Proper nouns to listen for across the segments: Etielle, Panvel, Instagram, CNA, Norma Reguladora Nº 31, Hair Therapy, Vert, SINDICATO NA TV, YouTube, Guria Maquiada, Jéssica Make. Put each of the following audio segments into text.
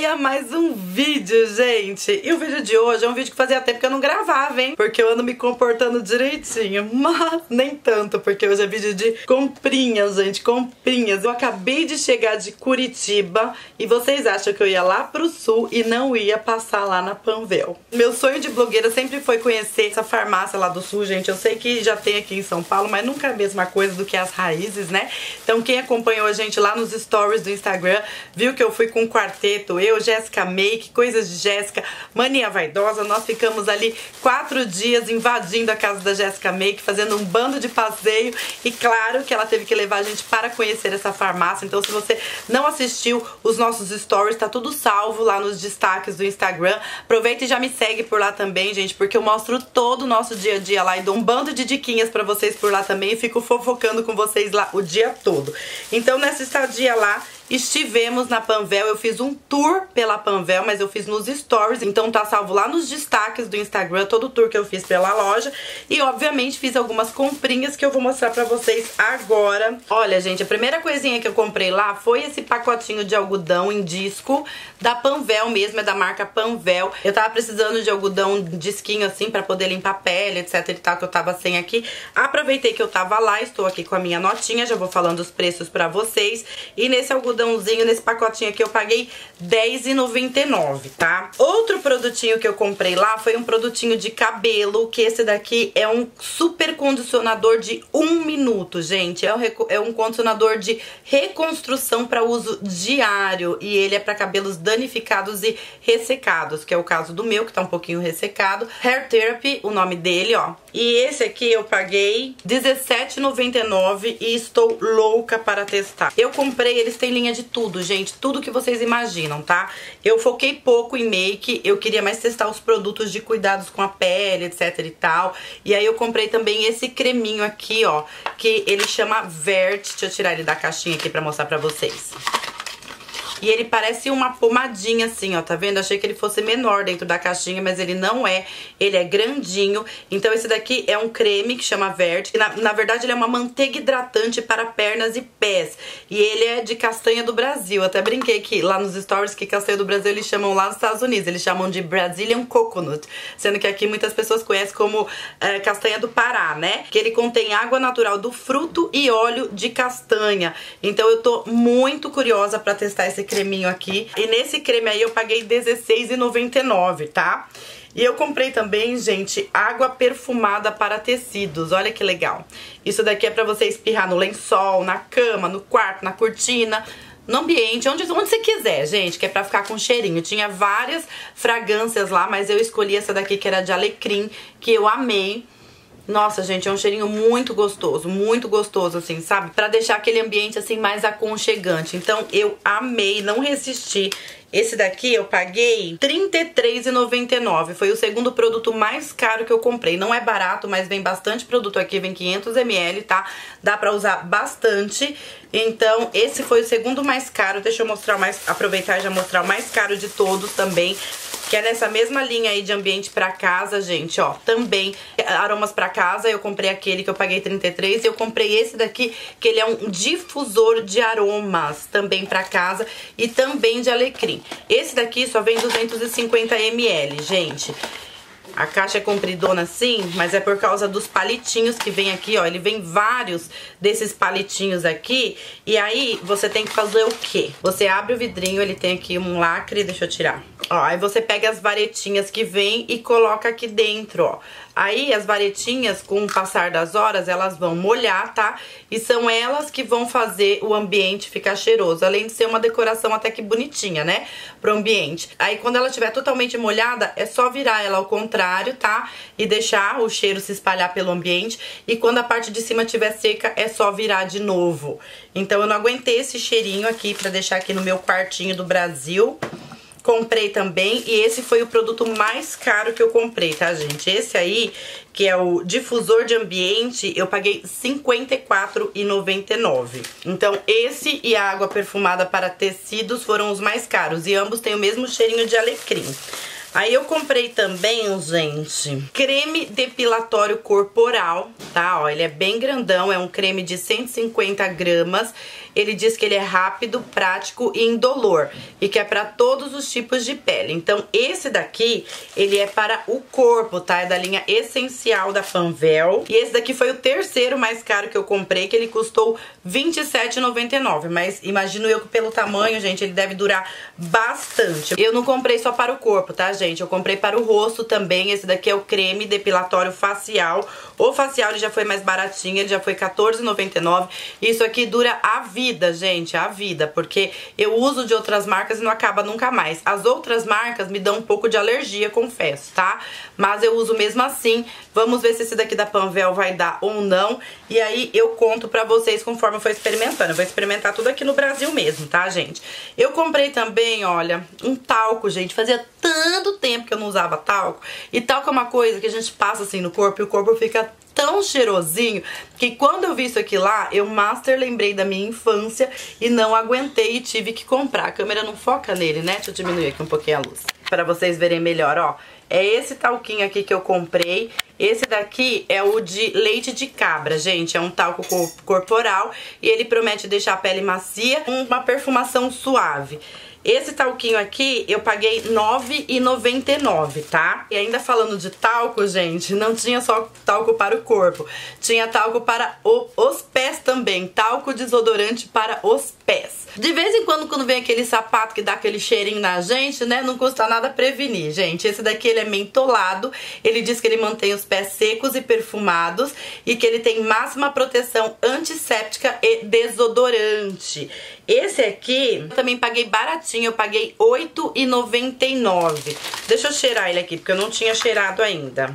aí a mais um vídeo, gente. E o vídeo de hoje é um vídeo que fazia tempo que eu não gravava, hein? Porque eu ando me comportando direitinho, mas nem tanto, porque hoje é vídeo de comprinhas, gente, comprinhas. Eu acabei de chegar de Curitiba e vocês acham que eu ia lá pro sul e não ia passar lá na Panvel. Meu sonho de blogueira sempre foi conhecer essa farmácia lá do sul, gente. Eu sei que já tem aqui em São Paulo, mas nunca é a mesma coisa do que as raízes, né? Então quem acompanhou a gente lá nos stories do Instagram viu que eu fui com um quarteto, eu, Jéssica Make, Coisas de Jéssica, Mania Vaidosa. Nós ficamos ali 4 dias invadindo a casa da Jéssica Make, fazendo um bando de passeio, e claro que ela teve que levar a gente para conhecer essa farmácia. Então se você não assistiu os nossos stories, tá tudo salvo lá nos destaques do Instagram. Aproveita e já me segue por lá também, gente, porque eu mostro todo o nosso dia a dia lá e dou um bando de diquinhas pra vocês por lá também e fico fofocando com vocês lá o dia todo. Então nessa estadia lá, estivemos na Panvel, eu fiz um tour pela Panvel, mas eu fiz nos stories, então tá salvo lá nos destaques do Instagram, todo o tour que eu fiz pela loja. E obviamente fiz algumas comprinhas que eu vou mostrar pra vocês agora. Olha, gente, a primeira coisinha que eu comprei lá foi esse pacotinho de algodão em disco da Panvel mesmo, é da marca Panvel. Eu tava precisando de algodão disquinho assim pra poder limpar a pele, etc e tal, que eu tava sem aqui. Aproveitei que eu tava lá, estou aqui com a minha notinha, já vou falando os preços pra vocês. E nesse algodão, nesse pacotinho aqui, eu paguei R$10,99, tá? Outro produtinho que eu comprei lá foi um produtinho de cabelo, que esse daqui é um super condicionador de 1 minuto, gente. É um condicionador de reconstrução para uso diário, e ele é para cabelos danificados e ressecados, que é o caso do meu, que tá um pouquinho ressecado. Hair Therapy, o nome dele, ó. E esse aqui eu paguei R$17,99 e estou louca para testar. Eu comprei, eles têm linha de tudo, gente, tudo que vocês imaginam, tá? Eu foquei pouco em make, eu queria mais testar os produtos de cuidados com a pele, etc e tal. E aí eu comprei também esse creminho aqui, ó, que ele chama Vert. Deixa eu tirar ele da caixinha aqui pra mostrar pra vocês. E ele parece uma pomadinha assim, ó, tá vendo? Achei que ele fosse menor dentro da caixinha, mas ele não é. Ele é grandinho. Então esse daqui é um creme que chama Vert. Na verdade ele é uma manteiga hidratante para pernas e pés. E ele é de castanha do Brasil. Eu até brinquei que lá nos stories que castanha do Brasil eles chamam lá nos Estados Unidos. Eles chamam de Brazilian Coconut. Sendo que aqui muitas pessoas conhecem como castanha do Pará, né? Que ele contém água natural do fruto e óleo de castanha. Então eu tô muito curiosa pra testar esse creminho aqui. E nesse creme aí eu paguei R$16,99, tá? E eu comprei também, gente, água perfumada para tecidos. Olha que legal. Isso daqui é pra você espirrar no lençol, na cama, no quarto, na cortina, no ambiente, onde você quiser, gente, que é pra ficar com cheirinho. Tinha várias fragrâncias lá, mas eu escolhi essa daqui que era de alecrim, que eu amei. Nossa, gente, é um cheirinho muito gostoso, assim, sabe? Pra deixar aquele ambiente, assim, mais aconchegante. Então, eu amei, não resisti. Esse daqui eu paguei R$33,99. Foi o segundo produto mais caro que eu comprei. Não é barato, mas vem bastante produto aqui. Vem 500 ml, tá? Dá pra usar bastante. Então, esse foi o segundo mais caro. Deixa eu mostrar mais, aproveitar e já mostrar o mais caro de todos também, que é nessa mesma linha aí de ambiente pra casa, gente, ó. Também aromas pra casa. Eu comprei aquele que eu paguei R$33,00. E eu comprei esse daqui, que ele é um difusor de aromas, também pra casa e também de alecrim. Esse daqui só vem 250 ml, gente. A caixa é compridona assim, mas é por causa dos palitinhos que vem aqui, ó. Ele vem vários desses palitinhos aqui. E aí você tem que fazer o quê? Você abre o vidrinho, ele tem aqui um lacre, deixa eu tirar. Ó, aí você pega as varetinhas que vem e coloca aqui dentro, ó. Aí as varetinhas, com o passar das horas, elas vão molhar, tá? E são elas que vão fazer o ambiente ficar cheiroso. Além de ser uma decoração até que bonitinha, né? Pro ambiente. Aí quando ela estiver totalmente molhada, é só virar ela ao contrário, tá? E deixar o cheiro se espalhar pelo ambiente. E quando a parte de cima estiver seca, é só virar de novo. Então eu não aguentei esse cheirinho aqui pra deixar aqui no meu quartinho do Brasil. Comprei também, e esse foi o produto mais caro que eu comprei, tá, gente? Esse aí, que é o difusor de ambiente, eu paguei R$54,99. Então, esse e a água perfumada para tecidos foram os mais caros, e ambos têm o mesmo cheirinho de alecrim. Aí eu comprei também, gente, creme depilatório corporal, tá? Ó, ele é bem grandão, é um creme de 150 gramas. ele diz que ele é rápido, prático e indolor e que é pra todos os tipos de pele. Então esse daqui, ele é para o corpo, tá? É da linha essencial da Panvel. E esse daqui foi o terceiro mais caro que eu comprei, que ele custou R$27,99. Mas imagino eu que pelo tamanho, gente, ele deve durar bastante. Eu não comprei só para o corpo, tá, gente? Eu comprei para o rosto também. Esse daqui é o creme depilatório facial. O facial ele já foi mais baratinho, ele já foi R$14,99. Isso aqui dura a vida, gente, a vida, porque eu uso de outras marcas e não acaba nunca mais. As outras marcas me dão um pouco de alergia, confesso, tá? Mas eu uso mesmo assim. Vamos ver se esse daqui da Panvel vai dar ou não. E aí eu conto pra vocês conforme eu for experimentando. Eu vou experimentar tudo aqui no Brasil mesmo, tá, gente? Eu comprei também, olha, um talco, gente. Fazia tanto tempo que eu não usava talco. E talco é uma coisa que a gente passa assim no corpo e o corpo fica tão cheirosinho, que quando eu vi isso aqui lá, eu lembrei da minha infância e não aguentei e tive que comprar. A câmera não foca nele, né? Deixa eu diminuir aqui um pouquinho a luz, pra vocês verem melhor, ó. É esse talquinho aqui que eu comprei. Esse daqui é o de leite de cabra, gente. É um talco corporal e ele promete deixar a pele macia, uma perfumação suave. Esse talquinho aqui eu paguei R$ 9,99, tá? E ainda falando de talco, gente, não tinha só talco para o corpo. Tinha talco para os pés também. Talco desodorante para os pés. De vez em quando vem aquele sapato que dá aquele cheirinho na gente, né? Não custa nada prevenir, gente. Esse daqui ele é mentolado. Ele diz que ele mantém os pés secos e perfumados e que ele tem máxima proteção antisséptica e desodorante. Esse aqui eu também paguei baratinho. Eu paguei R$ 8,99. Deixa eu cheirar ele aqui, porque eu não tinha cheirado ainda.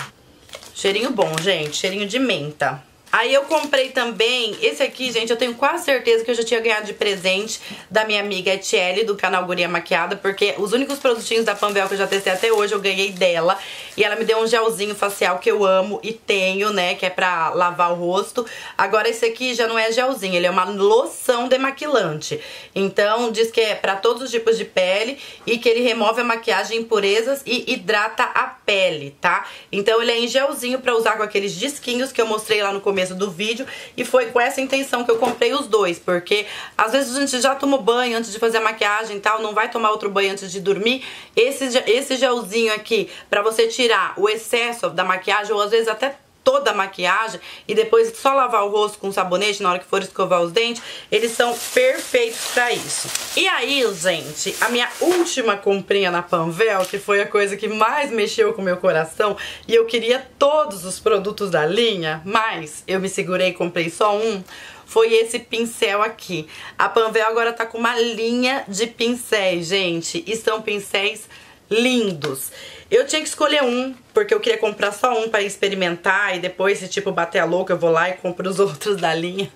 Cheirinho bom, gente. Cheirinho de menta. Aí eu comprei também esse aqui, gente, eu tenho quase certeza que eu já tinha ganhado de presente da minha amiga Etielle, do canal Guria Maquiada, porque os únicos produtinhos da Panvel que eu já testei até hoje eu ganhei dela. E ela me deu um gelzinho facial que eu amo e tenho, né, que é pra lavar o rosto. Agora esse aqui já não é gelzinho, ele é uma loção demaquilante. Então diz que é pra todos os tipos de pele e que ele remove a maquiagem, impurezas e hidrata a pele, tá? Então ele é em gelzinho pra usar com aqueles disquinhos que eu mostrei lá no começo do vídeo, e foi com essa intenção que eu comprei os dois, porque às vezes a gente já tomou banho antes de fazer a maquiagem e tal, não vai tomar outro banho antes de dormir. Esse gelzinho aqui, pra você tirar o excesso da maquiagem, ou às vezes até toda a maquiagem, e depois só lavar o rosto com sabonete na hora que for escovar os dentes, eles são perfeitos pra isso. E aí, gente, a minha última comprinha na Panvel, que foi a coisa que mais mexeu com o meu coração, e eu queria todos os produtos da linha, mas eu me segurei e comprei só um, foi esse pincel aqui. A Panvel agora tá com uma linha de pincéis, gente, e são pincéis lindos. Eu tinha que escolher um, porque eu queria comprar só um pra experimentar e depois, se tipo bater a louca, eu vou lá e compro os outros da linha.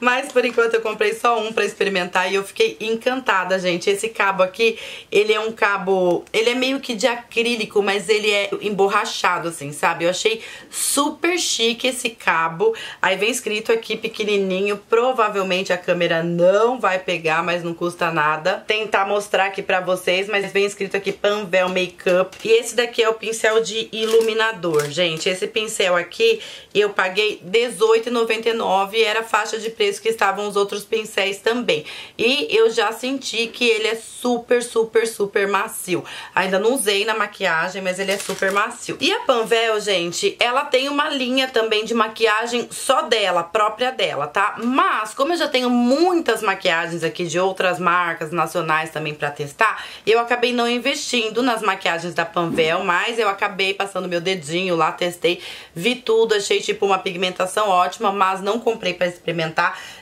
Mas por enquanto eu comprei só um pra experimentar e eu fiquei encantada, gente. Esse cabo aqui, ele é um cabo, ele é meio que de acrílico, mas ele é emborrachado assim, sabe? Eu achei super chique esse cabo. Aí vem escrito aqui pequenininho, provavelmente a câmera não vai pegar, mas não custa nada tentar mostrar aqui pra vocês, mas vem escrito aqui Panvel Makeup. E esse daqui é o pincel de iluminador, gente. Esse pincel aqui eu paguei R$18,99 e era fácil de preço que estavam os outros pincéis também. E eu já senti que ele é super, super, super macio. Ainda não usei na maquiagem, mas ele é super macio. E a Panvel, gente, ela tem uma linha também de maquiagem só dela, própria dela, tá? Mas, como eu já tenho muitas maquiagens aqui de outras marcas nacionais também pra testar, eu acabei não investindo nas maquiagens da Panvel, mas eu acabei passando meu dedinho lá, testei, vi tudo, achei tipo uma pigmentação ótima, mas não comprei pra experimentar.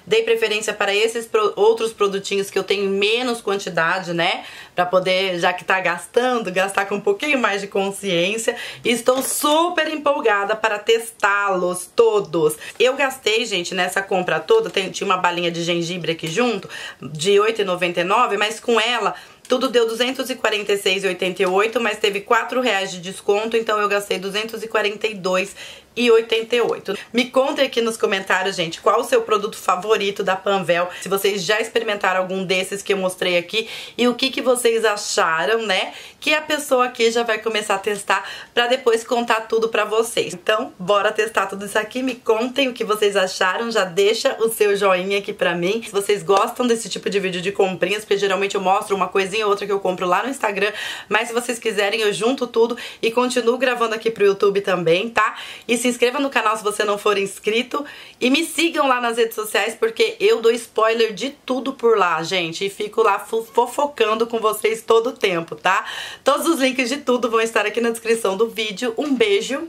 Dei preferência para esses outros produtinhos que eu tenho menos quantidade, né? Pra poder, já que tá gastando, gastar com um pouquinho mais de consciência. E estou super empolgada para testá-los todos. Eu gastei, gente, nessa compra toda, tinha uma balinha de gengibre aqui junto, de R$ 8,99, mas com ela tudo deu R$ 246,88, mas teve R$ 4 de desconto, então eu gastei R$ 242,88. R$19,88. Me contem aqui nos comentários, gente, qual o seu produto favorito da Panvel, se vocês já experimentaram algum desses que eu mostrei aqui e o que vocês acharam, né? Que a pessoa aqui já vai começar a testar pra depois contar tudo pra vocês. Então, bora testar tudo isso aqui, me contem o que vocês acharam, já deixa o seu joinha aqui pra mim. Se vocês gostam desse tipo de vídeo de comprinhas, porque geralmente eu mostro uma coisinha ou outra que eu compro lá no Instagram, mas se vocês quiserem eu junto tudo e continuo gravando aqui pro YouTube também, tá? E se inscreva no canal se você não for inscrito e me sigam lá nas redes sociais, porque eu dou spoiler de tudo por lá, gente, e fico lá fofocando com vocês todo o tempo, tá? Todos os links de tudo vão estar aqui na descrição do vídeo. Um beijo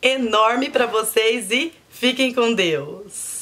enorme pra vocês e fiquem com Deus!